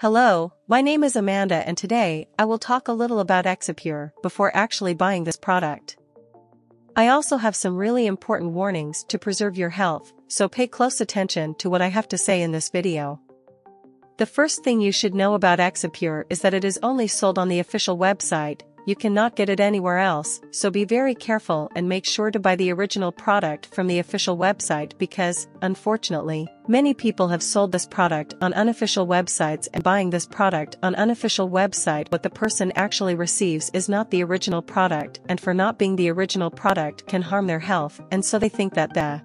Hello, my name is Amanda and today, I will talk a little about Exipure before actually buying this product. I also have some really important warnings to preserve your health, so pay close attention to what I have to say in this video. The first thing you should know about Exipure is that it is only sold on the official website, you cannot get it anywhere else, so be very careful and make sure to buy the original product from the official website because, unfortunately, many people have sold this product on unofficial websites and buying this product on unofficial website what the person actually receives is not the original product and for not being the original product can harm their health and so they think that the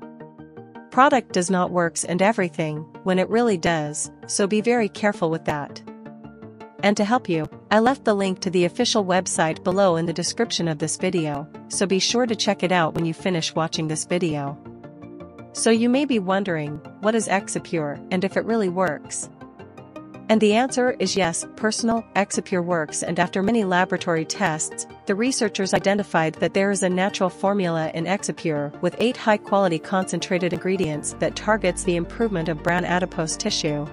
product does not works and everything, when it really does, so be very careful with that. And to help you, I left the link to the official website below in the description of this video, so be sure to check it out when you finish watching this video. So you may be wondering, what is Exipure and if it really works? And the answer is yes, Exipure works and after many laboratory tests, the researchers identified that there is a natural formula in Exipure with 8 high-quality concentrated ingredients that targets the improvement of brown adipose tissue.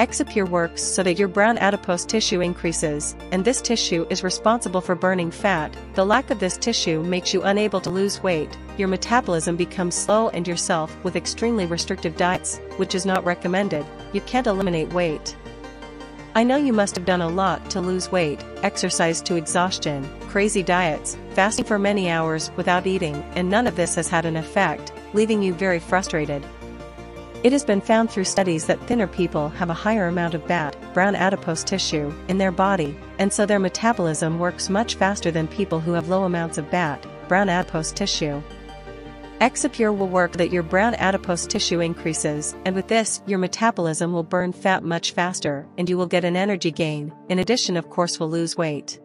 Exipure works so that your brown adipose tissue increases, and this tissue is responsible for burning fat. The lack of this tissue makes you unable to lose weight, your metabolism becomes slow and yourself with extremely restrictive diets, which is not recommended, you can't eliminate weight. I know you must have done a lot to lose weight, exercise to exhaustion, crazy diets, fasting for many hours without eating, and none of this has had an effect, leaving you very frustrated. It has been found through studies that thinner people have a higher amount of BAT, brown adipose tissue, in their body, and so their metabolism works much faster than people who have low amounts of BAT, brown adipose tissue. Exipure will work that your brown adipose tissue increases, and with this, your metabolism will burn fat much faster, and you will get an energy gain, in addition of course will lose weight.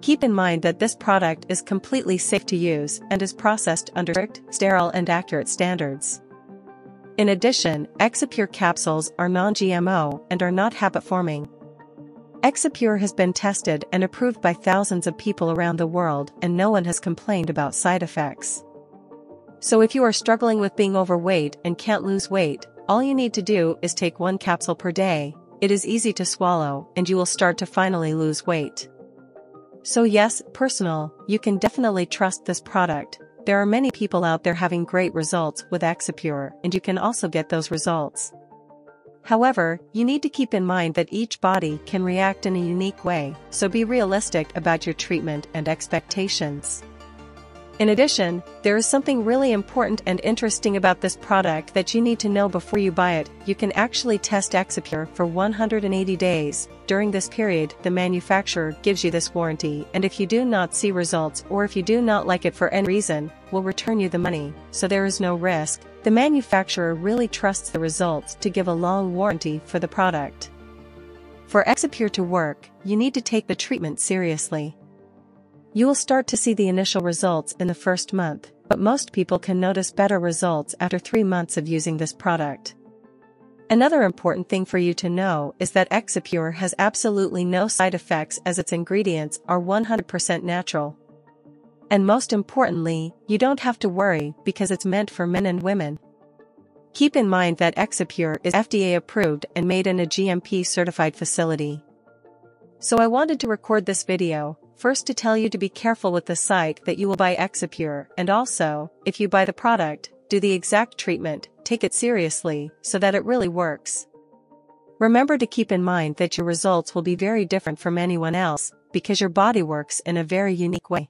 Keep in mind that this product is completely safe to use, and is processed under strict, sterile and accurate standards. In addition, Exipure capsules are non-GMO and are not habit-forming. Exipure has been tested and approved by thousands of people around the world and no one has complained about side effects. So if you are struggling with being overweight and can't lose weight, all you need to do is take 1 capsule per day, it is easy to swallow and you will start to finally lose weight. So yes, you can definitely trust this product. There are many people out there having great results with Exipure and you can also get those results. However, you need to keep in mind that each body can react in a unique way, so be realistic about your treatment and expectations. In addition, there is something really important and interesting about this product that you need to know before you buy it. You can actually test Exipure for 180 days. During this period, the manufacturer gives you this warranty and if you do not see results or if you do not like it for any reason, will return you the money, so there is no risk. The manufacturer really trusts the results to give a long warranty for the product. For Exipure to work, you need to take the treatment seriously. You will start to see the initial results in the first month, but most people can notice better results after 3 months of using this product. Another important thing for you to know is that Exipure has absolutely no side effects as its ingredients are 100% natural. And most importantly, you don't have to worry because it's meant for men and women. Keep in mind that Exipure is FDA approved and made in a GMP certified facility. So I wanted to record this video, first to tell you to be careful with the site that you will buy Exipure and also, if you buy the product, do the exact treatment, take it seriously, so that it really works. Remember to keep in mind that your results will be very different from anyone else, because your body works in a very unique way.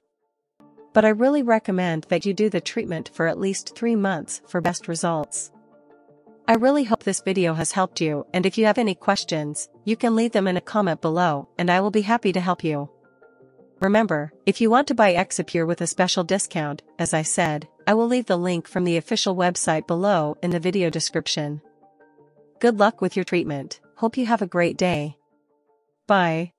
But I really recommend that you do the treatment for at least 3 months for best results. I really hope this video has helped you and if you have any questions, you can leave them in a comment below and I will be happy to help you. Remember, if you want to buy Exipure with a special discount, as I said, I will leave the link from the official website below in the video description. Good luck with your treatment. Hope you have a great day. Bye.